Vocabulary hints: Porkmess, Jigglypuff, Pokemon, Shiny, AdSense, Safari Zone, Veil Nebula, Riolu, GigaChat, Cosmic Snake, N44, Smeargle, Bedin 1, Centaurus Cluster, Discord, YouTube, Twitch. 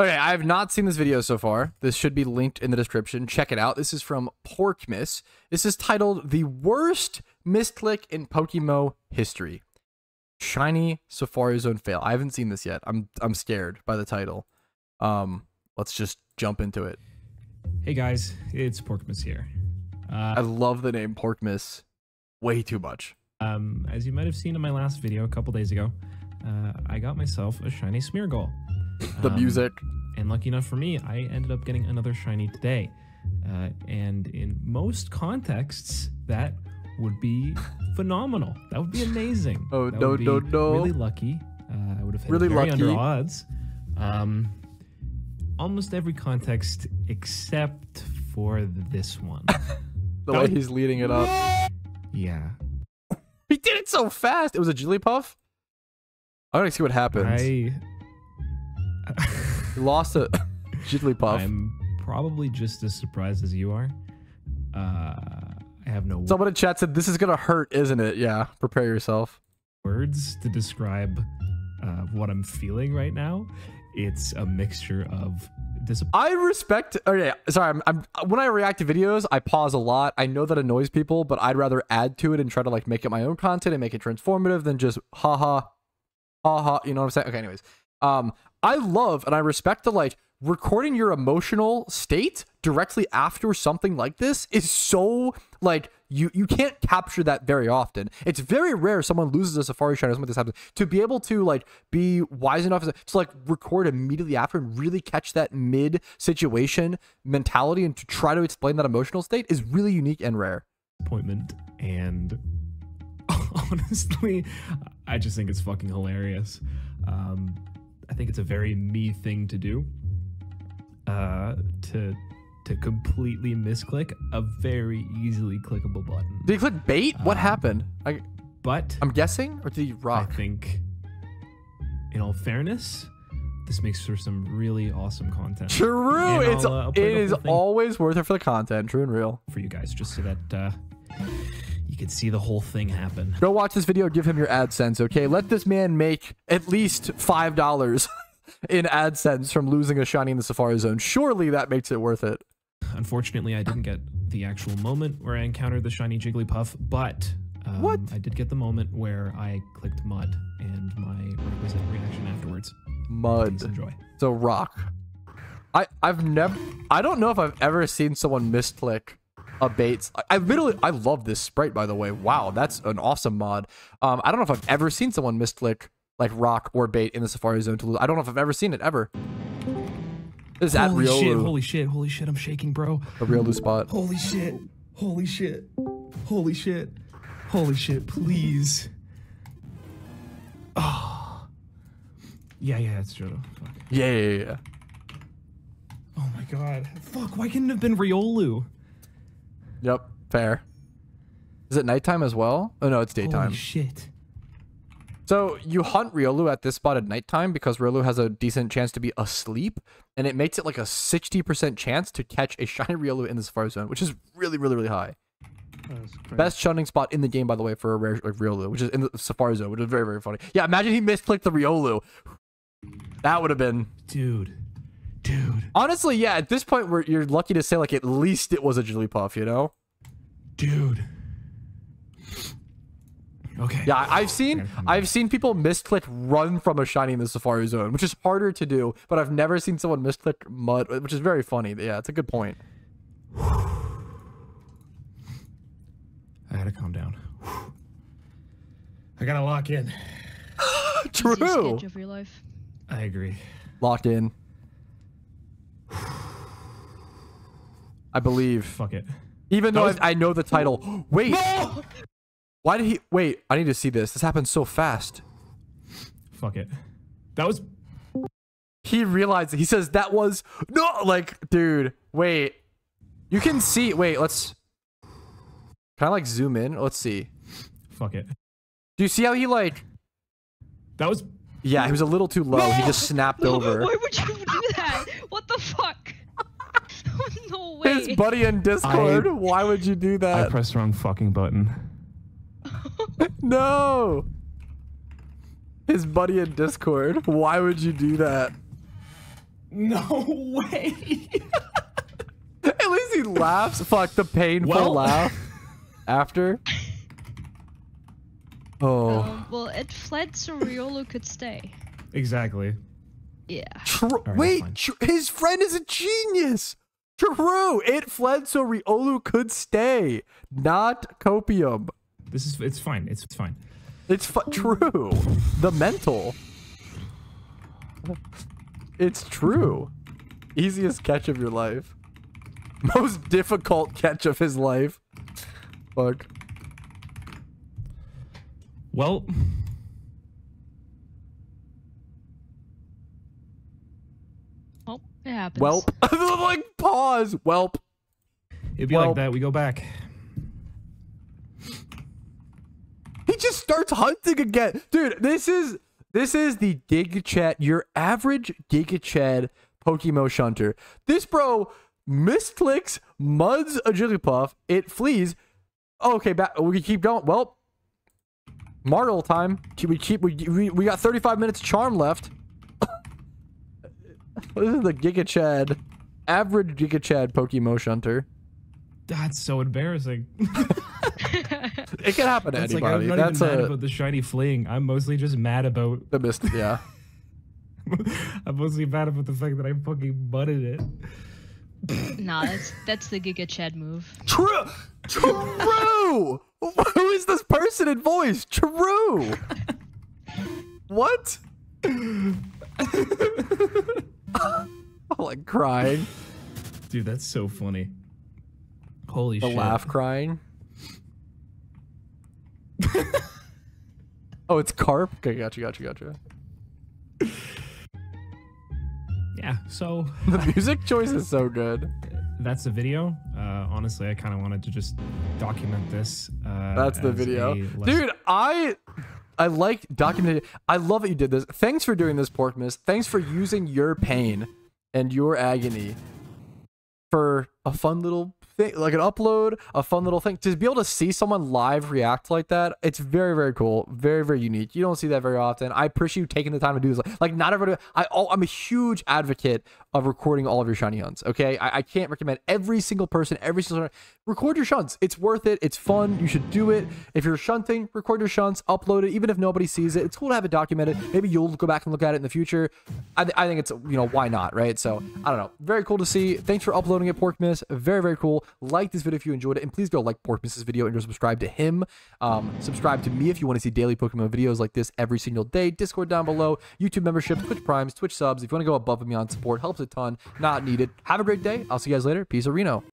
Okay, I have not seen this video so far. This should be linked in the description. Check it out. This is from Porkmess. This is titled The Worst Misclick in Pokemo History. Shiny Safari Zone Fail. I haven't seen this yet. I'm scared by the title. Let's just jump into it. Hey guys, it's Porkmess here. I love the name Porkmess way too much. As you might have seen in my last video a couple days ago, I got myself a shiny Smeargle. The music. And lucky enough for me, I ended up getting another shiny today. And in most contexts, that would be phenomenal. That would be amazing. Oh, that no. Really lucky. I would have hit really very under odds. Almost every context except for this one. The way he's leading it up. Yeah. He did it so fast. It was a Jigglypuff. I don't see what happens. I lost a Jigglypuff. I'm probably just as surprised as you are. I have no words. Someone in chat said, this is going to hurt, isn't it? Yeah, prepare yourself. Words to describe what I'm feeling right now. It's a mixture of disappointment. I respect... Okay, sorry. When I react to videos, I pause a lot. I know that annoys people, but I'd rather add to it and try to like make it my own content and make it transformative than just ha ha. You know what I'm saying? Okay, anyways. I love and I respect the like recording your emotional state directly after something like this is so like you can't capture that very often. It's very rare someone loses a Safari Shine or something like this happens to be able to like be wise enough to like record immediately after and really catch that mid situation mentality and to try to explain that emotional state is really unique and rare. Disappointment, and honestly, I just think it's fucking hilarious. I think it's a very me thing to do, to completely misclick a very easily clickable button. Did he click bait? What happened? I'm guessing, or did he rock? I think, in all fairness, this makes for some really awesome content. True, and it is always worth it for the content, true and real. For you guys, just so that you can see the whole thing happen. Go watch this video. Give him your AdSense, okay? Let this man make at least $5 in AdSense from losing a shiny in the Safari Zone. Surely that makes it worth it. Unfortunately, I didn't get the actual moment where I encountered the shiny Jigglypuff, but I did get the moment where I clicked mud and my requisite reaction afterwards. Mud. Please enjoy. So rock. I don't know if I've ever seen someone misclick a bait. I love this sprite, by the way. Wow, that's an awesome mod. I don't know if I've ever seen someone misclick like rock or bait in the Safari Zone to lose. I don't know if I've ever seen it ever. This is at Riolu. Holy shit, I'm shaking, bro. A Riolu spot. Holy shit, please. Oh. Yeah, it's true. Fuck. Yeah. Oh my god. Fuck, why couldn't it have been Riolu? Yep, fair. Is it nighttime as well? Oh no, it's daytime. Holy shit. So you hunt Riolu at this spot at nighttime because Riolu has a decent chance to be asleep, and it makes it like a 60% chance to catch a shiny Riolu in the Safari Zone, which is really, really, really high. Best shunning spot in the game, by the way, for a rare like Riolu, which is in the Safari Zone, which is very, very funny. Yeah, imagine he misclicked the Riolu. That would have been... Dude. Honestly, yeah, at this point, you're lucky to say, like, at least it was a Jigglypuff, you know? Dude. Okay. Yeah, I've seen people misclick run from a shiny in the Safari Zone, which is harder to do, but I've never seen someone misclick mud, which is very funny. Yeah, it's a good point. I gotta calm down. I gotta lock in. True. It's the sketch of your life. I agree. Locked in. I believe. Fuck it. Even though I know the title. Wait. No! Why did he... Wait, I need to see this. This happened so fast. Fuck it. That was... He realized... He says that was... No! Like, dude. Wait. You can see... Wait, let's... Can I, like, zoom in? Let's see. Fuck it. Do you see how he, like... That was... Yeah, he was a little too low. No! He just snapped over. Why would you do that? What the fuck? No way. His buddy in Discord. Why would you do that? I pressed the wrong fucking button. No. His buddy in Discord. Why would you do that? No way. At least he laughs. Fuck the painful laugh after. Oh. Well, it fled so Riolu could stay. Exactly. Yeah. Wait, his friend is a genius. True. It fled so Riolu could stay. Not copium. This is. It's fine. It's fine. It's true. The mental. It's true. Easiest catch of your life. Most difficult catch of his life. Fuck. Well. Oh, it happens. Welp. Like, pause. Welp. It'd be like that. We go back. He just starts hunting again. Dude, this is the GigaChat, your average GigaChat Pokemon shunter. This bro misclicks, muds a Jigglypuff, it flees. Okay, back, we keep going. Well, Martle time. We got 35 minutes charm left. This is the GigaChat, average GigaChat Pokemon shunter. That's so embarrassing. It can happen to anybody. Like, I'm not even mad about the shiny fleeing. I'm mostly just mad about the mist. Yeah. I'm mostly mad about the fact that I fucking butted it. Nah, that's the GigaChat move. True. True. Who is this person in voice? True. What? I'm like crying. Dude, that's so funny. Holy shit. The laugh crying. Oh, it's carp. Okay, gotcha. Yeah, so the music choice is so good. That's the video. Honestly, I kind of wanted to just document this. That's the video, dude. I like documenting. I love that you did this. Thanks for doing this, Porkmess. Thanks for using your pain and your agony for a fun little thing, like an upload, a fun little thing. To be able to see someone live react like that, it's very, very cool. Very, very unique. You don't see that very often. I appreciate you taking the time to do this. Like not everybody, I'm a huge advocate of recording all of your shiny hunts, okay? I can't recommend every single person, record your shunts. It's worth it. It's fun. You should do it. If you're shunting, record your shunts, upload it. Even if nobody sees it, it's cool to have it documented. Maybe you'll go back and look at it in the future. I think it's, you know, why not, right? So, I don't know. Very cool to see. Thanks for uploading it, Porkmess. Very, very cool. Like this video if you enjoyed it, and please go like Porkmess's video and go subscribe to him. Subscribe to me if you want to see daily Pokemon videos like this every single day. Discord down below, YouTube membership, Twitch primes, Twitch subs. If you want to go above and beyond, support helps a ton. Not needed. Have a great day. I'll see you guys later. Peace, Reno.